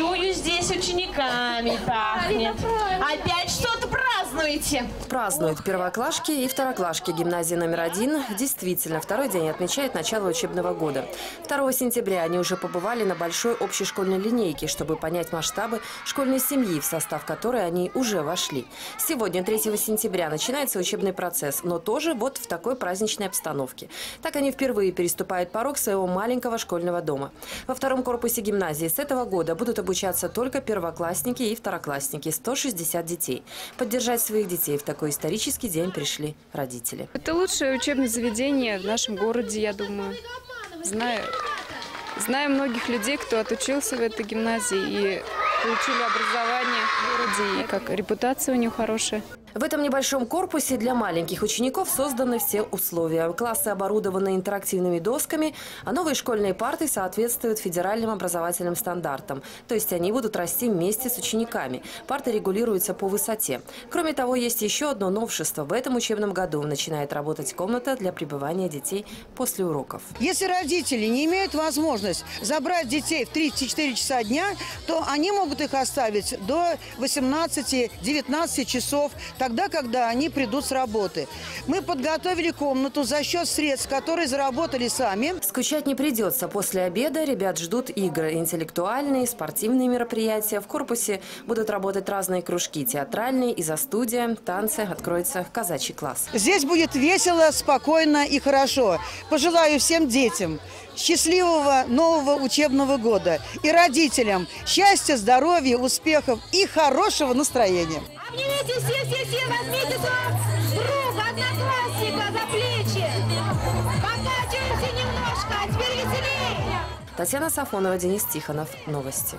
чую, здесь учениками пахнет. Опять что-то празднуете? Празднуют первоклашки и второклашки гимназии номер 1. Действительно, второй день отмечает начало учебного года. 2 сентября они уже побывали на большой общешкольной линейке, чтобы понять масштабы школьной семьи, в состав которой они уже вошли. Сегодня, 3 сентября, начинается учебный процесс, но тоже вот в такой праздничной обстановке. Так они впервые переступают порог своего маленького школьного дома. Во втором корпусе гимназии с этого года будут обучаться только первоклассники и второклассники, 160 детей. Поддержать своих детей в такой исторический день пришли родители. Это лучшее учебное заведение в нашем городе, я думаю. Знаю многих людей, кто отучился в этой гимназии и получили образование в городе, и как репутация у них хорошая. В этом небольшом корпусе для маленьких учеников созданы все условия. Классы оборудованы интерактивными досками, а новые школьные парты соответствуют федеральным образовательным стандартам. То есть они будут расти вместе с учениками. Парты регулируются по высоте. Кроме того, есть еще одно новшество. В этом учебном году начинает работать комната для пребывания детей после уроков. Если родители не имеют возможности забрать детей в 3-4 часа дня, то они могут их оставить до 18-19 часов тогда, когда они придут с работы. Мы подготовили комнату за счет средств, которые заработали сами. Скучать не придется. После обеда ребят ждут игры, интеллектуальные, спортивные мероприятия. В корпусе будут работать разные кружки. Театральные, изо-студия, танцы. Откроется казачий класс. Здесь будет весело, спокойно и хорошо. Пожелаю всем детям счастливого нового учебного года. И родителям счастья, здоровья, успехов и хорошего настроения. Обнимите все-все-все, возьмите своего друга, одноклассника за плечи. Покачиваемся немножко, а теперь веселее. Татьяна Сафонова, Денис Тихонов. Новости.